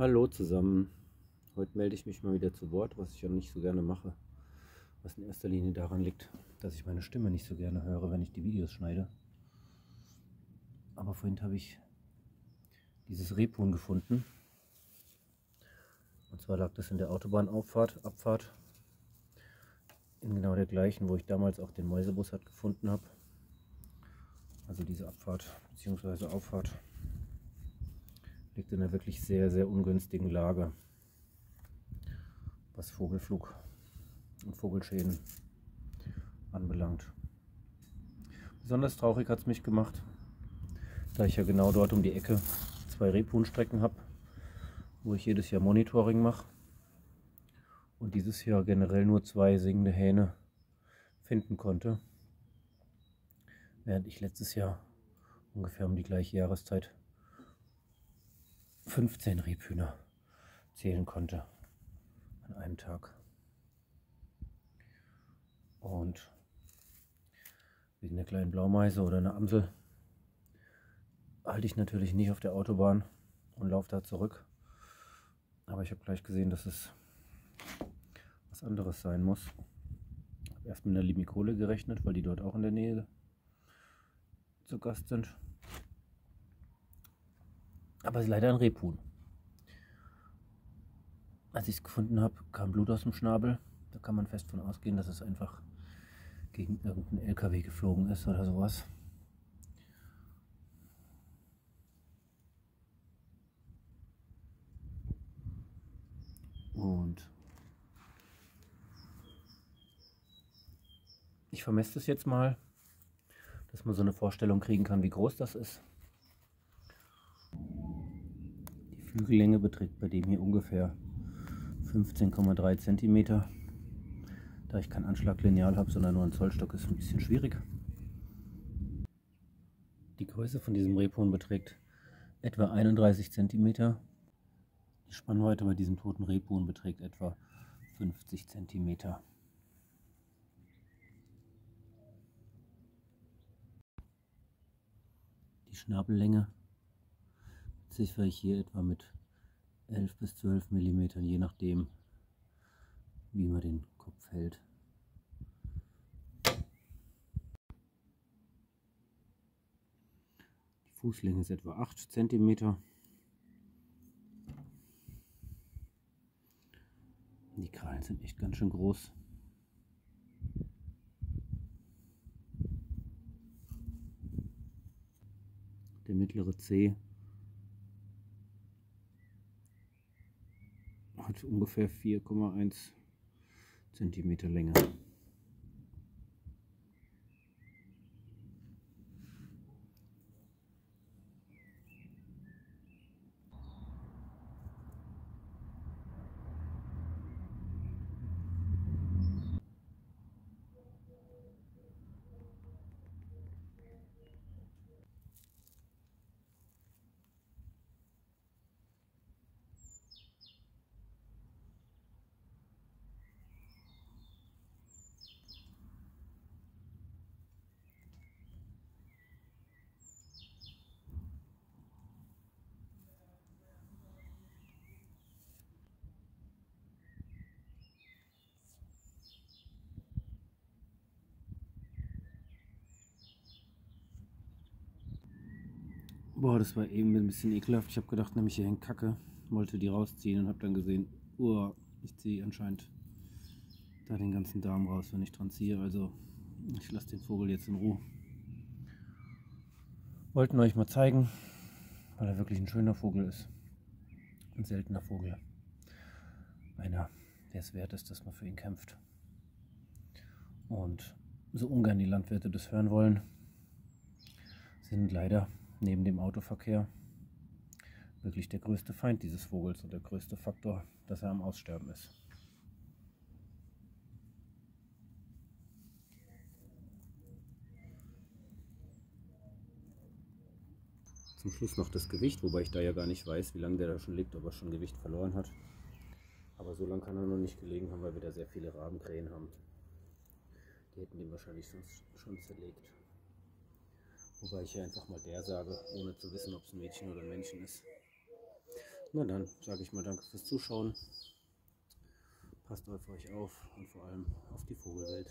Hallo zusammen, heute melde ich mich mal wieder zu Wort, was ich ja nicht so gerne mache, was in erster Linie daran liegt, dass ich meine Stimme nicht so gerne höre, wenn ich die Videos schneide. Aber vorhin habe ich dieses Rebhuhn gefunden, und zwar lag das in der Autobahnabfahrt, in genau der gleichen, wo ich damals auch den Mäusebus gefunden habe, also diese Abfahrt bzw. Auffahrt. Liegt in einer wirklich sehr, sehr ungünstigen Lage, was Vogelflug und Vogelschäden anbelangt. Besonders traurig hat es mich gemacht, da ich ja genau dort um die Ecke 2 Rebhuhnstrecken habe, wo ich jedes Jahr Monitoring mache und dieses Jahr generell nur 2 singende Hähne finden konnte, während ich letztes Jahr ungefähr um die gleiche Jahreszeit 15 Rebhühner zählen konnte an einem Tag. Und wegen der kleinen Blaumeise oder einer Amsel halte ich natürlich nicht auf der Autobahn und laufe da zurück. Aber ich habe gleich gesehen, dass es was anderes sein muss. Ich habe erst mit einer Limikole gerechnet, weil die dort auch in der Nähe zu Gast sind. Aber es ist leider ein Rebhuhn. Als ich es gefunden habe, kam Blut aus dem Schnabel. Da kann man fest von ausgehen, dass es einfach gegen irgendeinen LKW geflogen ist oder sowas. Und ich vermesse das jetzt mal, dass man so eine Vorstellung kriegen kann, wie groß das ist. Die Flügellänge beträgt bei dem hier ungefähr 15,3 cm. Da ich kein Anschlaglineal habe, sondern nur einen Zollstock, ist es ein bisschen schwierig. Die Größe von diesem Rebhuhn beträgt etwa 31 cm. Die Spannweite bei diesem toten Rebhuhn beträgt etwa 50 cm. Die Schnabellänge ziffere ich hier etwa mit 11 bis 12 mm, je nachdem, wie man den Kopf hält. Die Fußlänge ist etwa 8 cm. Die Krallen sind echt ganz schön groß. Der mittlere Zeh hat ungefähr 4,1 cm Länge. Boah, das war eben ein bisschen ekelhaft. Ich habe gedacht, nämlich hier hängt Kacke, wollte die rausziehen und habe dann gesehen, ich ziehe anscheinend da den ganzen Darm raus, wenn ich dran ziehe. Also ich lasse den Vogel jetzt in Ruhe. Wollten euch mal zeigen, weil er wirklich ein schöner Vogel ist. Ein seltener Vogel. Einer, der es wert ist, dass man für ihn kämpft. Und so ungern die Landwirte das hören wollen, sind leider neben dem Autoverkehr wirklich der größte Feind dieses Vogels und der größte Faktor, dass er am Aussterben ist. Zum Schluss noch das Gewicht, wobei ich da ja gar nicht weiß, wie lange der da schon liegt, ob er schon Gewicht verloren hat. Aber so lange kann er noch nicht gelegen haben, weil wir da sehr viele Rabenkrähen haben. Die hätten ihn wahrscheinlich sonst schon zerlegt. Wobei ich hier einfach mal der sage, ohne zu wissen, ob es ein Mädchen oder ein Männchen ist. Na dann sage ich mal danke fürs Zuschauen. Passt auf euch auf und vor allem auf die Vogelwelt.